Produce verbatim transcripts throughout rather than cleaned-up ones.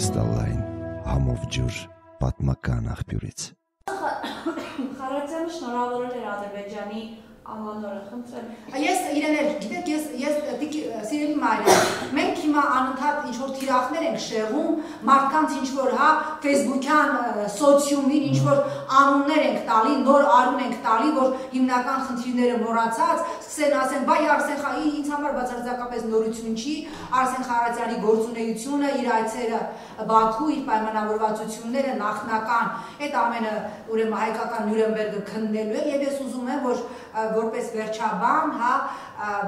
Միսստալային համով ջուր պատմական աղբյուրից։ Խարատյանը շնորհավորել էր Ադրբեջանի անվանորը, խնդրեմ։ Ես իրեներ, գիտեք, ես ես սիրելի մայրեր, մենք հիմա անընդհատ ինչ որ թիրախներ ենք շեղում, մարդկանց ինչ որ, հա, Facebook-յան, սոցիումին ինչ որ անուններ ենք տալի, նոր անուն ենք տալի, որ հիմնական խնդիրները մոռացած, սկսեն ասեն, բայ Արսեն Խա, ինձ համար բացարձակապես նորություն չի, Արսեն Խարատյանի գործունեությունը, իր այցերը Բաքու, իր պայմանավորվածությունները նախնական, այդ ամենը ուրեմն հայկական Նյուրնբերգը քննելու է, եւ ես ուզում եմ, որ որպես վերջաբան, հա,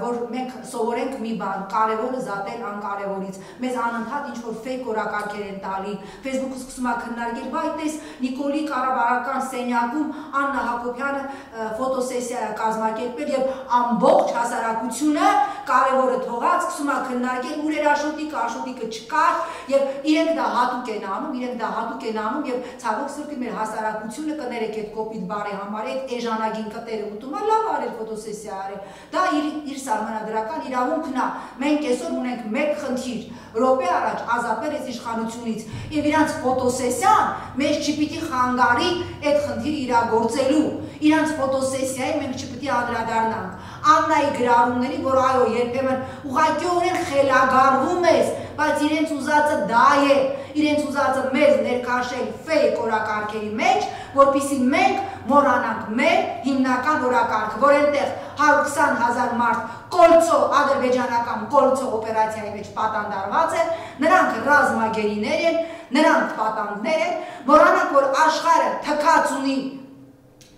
որ մենք սովորենք մի բան, կարևորը զատել անկարևորից, մեզ անընդհատ ինչ-որ ֆեյք օրակարգեր են տալի, Facebook-ը սկսում է քննարկել, բայ տես Նիկոլի Ղարաբաղական սենյակում Աննա Հակոբյանը ֆոտոսեսիա է կազմակերպել եւ ամբողջ հասարակությունը կարևորը թողած սկսում է քննարկել ուր էր Աշոտիկը, Աշոտիկը չկար եւ իրենք դա հատուկ են անում, իրենք դա հատուկ են անում եւ ցավոք սրտի մեր հասարակությունը կներեք այդ կոպիտ բարի համար այդ էժանագին կտերը ուտում է լավ արել ֆոտոսեսիա արել։ Դա իր իր սահմանադրական իրավունքն է։ Մենք այսօր ունենք մեկ խնդիր, րոպե առաջ ազատել այս իշխանությունից եւ իրանց ֆոտոսեսիան մեզ չպիտի խանգարի այդ խնդիրը իրագործելու։ Իրանց ֆոտոսեսիայի մենք չպիտի անդրադառնանք։ Աննայի գրառումների, որ այո, երբեմն ուղղակիորեն խելագարվում ես, բայց իրենց ուզածը դա է, իրենց ուզածը մեզ ներքաշել ֆեյք օրակարգերի մեջ, որպեսզի մենք մոռանանք մեր հիմնական օրակարգը, որ այնտեղ հարյուր քսան հազար մարդ կոլցո, ադրբեջանական կոլցո օպերացիայի մեջ պատանդարված է, նրանք ռազմագերիներ են, նրանք պատանդներ են, մոռանանք, որ աշխարհը թքած ունի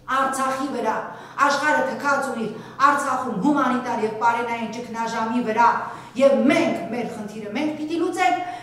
Արցախի վրա, աշխարհը թքած ունի Արցախում հումանիտար եւ պարենային ճգնաժամի վրա, եւ մենք մեր խնդիրը մենք պիտի լուծենք